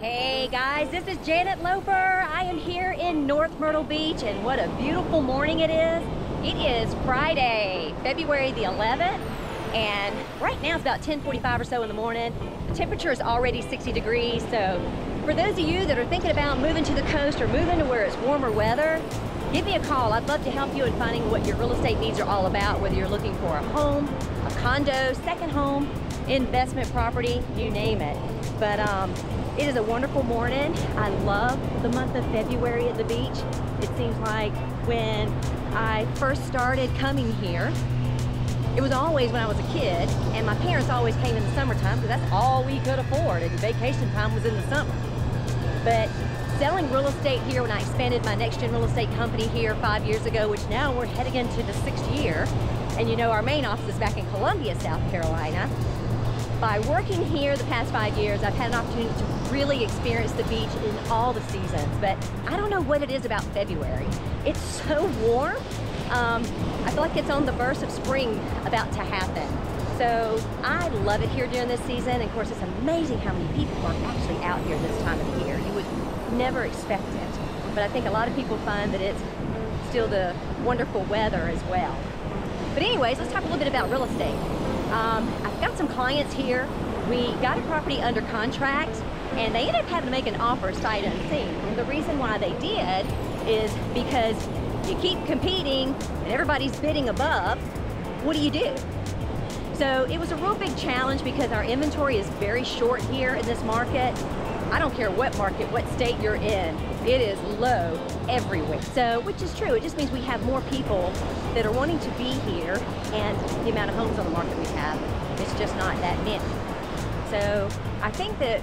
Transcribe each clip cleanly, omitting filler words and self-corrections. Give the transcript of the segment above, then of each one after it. Hey guys, this is Janet Loper. I am here in North Myrtle Beach, and what a beautiful morning it is. It is Friday, February the 11th, and right now it's about 10:45 or so in the morning. The temperature is already 60 degrees, so for those of you that are thinking about moving to the coast or moving to where it's warmer weather, give me a call. I'd love to help you in finding what your real estate needs are all about, whether you're looking for a home, a condo, second home, investment property, you name it. But it is a wonderful morning. I love the month of February at the beach. It seems like when I first started coming here, it was always when I was a kid, and my parents always came in the summertime because that's all we could afford, and vacation time was in the summer. But selling real estate here, when I expanded my NextGen Real Estate company here 5 years ago, which now we're heading into the 6th year, and you know our main office is back in Columbia, South Carolina. By working here the past 5 years, I've had an opportunity to really experience the beach in all the seasons, but I don't know what it is about February. It's so warm. I feel like it's on the verge of spring about to happen. So I love it here during this season. Of course, it's amazing how many people are actually out here this time of the year. You would never expect it, but I think a lot of people find that it's still the wonderful weather as well. But anyways, let's talk a little bit about real estate. I've got some clients here. We got a property under contract, and they ended up having to make an offer sight unseen. And the reason why they did is because you keep competing and everybody's bidding above. What do you do? So it was a real big challenge because our inventory is very short here in this market. I don't care what market, what state you're in, it is low everywhere. So, which is true, it just means we have more people that are wanting to be here, and the amount of homes on the market we have, it's just not that many. So I think that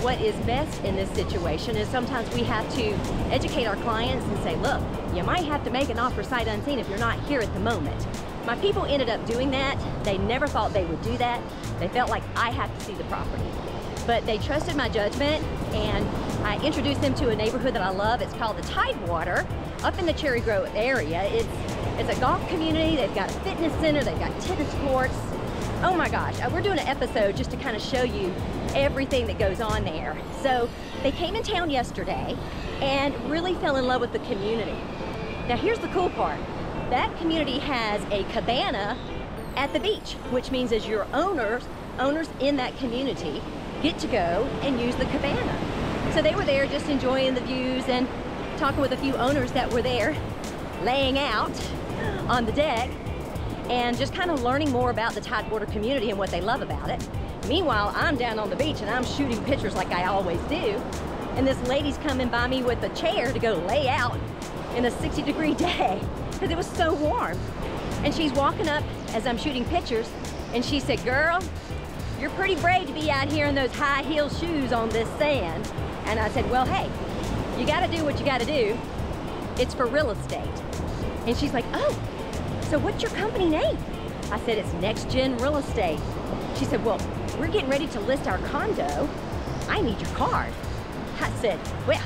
what is best in this situation is sometimes we have to educate our clients and say, look, you might have to make an offer sight unseen if you're not here at the moment. My people ended up doing that. They never thought they would do that. They felt like I have to see the property. But they trusted my judgment, and I introduced them to a neighborhood that I love. It's called the Tidewater, up in the Cherry Grove area. It's a golf community. They've got a fitness center. They've got tennis courts. Oh my gosh, we're doing an episode just to kind of show you everything that goes on there. So they came in town yesterday and really fell in love with the community. Now here's the cool part. That community has a cabana at the beach, which means as your owners in that community, get to go and use the cabana. So they were there just enjoying the views and talking with a few owners that were there laying out on the deck and just kind of learning more about the Tidewater community and what they love about it. Meanwhile, I'm down on the beach and I'm shooting pictures like I always do, and this lady's coming by me with a chair to go lay out in a 60-degree day because it was so warm. And she's walking up as I'm shooting pictures, and she said, girl, you're pretty brave to be out here in those high heel shoes on this sand. And I said, well, hey, you gotta do what you gotta do. It's for real estate. And she's like, oh, so what's your company name? I said, it's NextGen Real Estate. She said, well, we're getting ready to list our condo. I need your card. I said, well,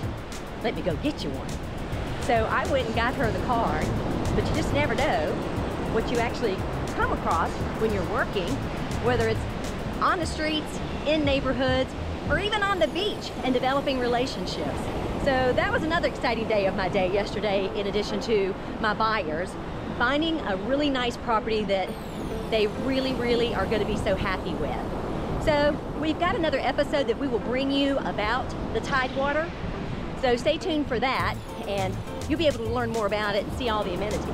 let me go get you one. So I went and got her the card, but you just never know what you actually come across when you're working, whether it's on the streets, in neighborhoods, or even on the beach and developing relationships. So that was another exciting day of my day yesterday, in addition to my buyers, finding a really nice property that they really, really are going to be so happy with. So we've got another episode that we will bring you about the Tidewater. So stay tuned for that, and you'll be able to learn more about it and see all the amenities.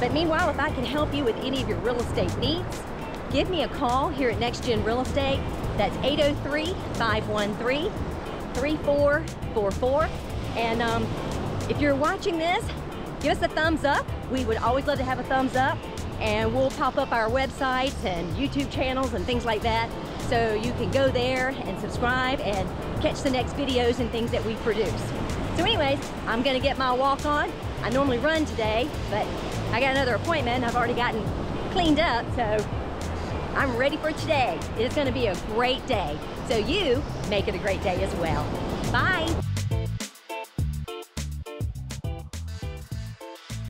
But meanwhile, if I can help you with any of your real estate needs, give me a call here at NextGen Real Estate. That's 803-513-3444. And if you're watching this, give us a thumbs up. We would always love to have a thumbs up. And we'll pop up our websites and YouTube channels and things like that. So you can go there and subscribe and catch the next videos and things that we produce. So anyways, I'm gonna get my walk on. I normally run today, but I got another appointment. I've already gotten cleaned up, so I'm ready for today. It's gonna be a great day. So you make it a great day as well. Bye.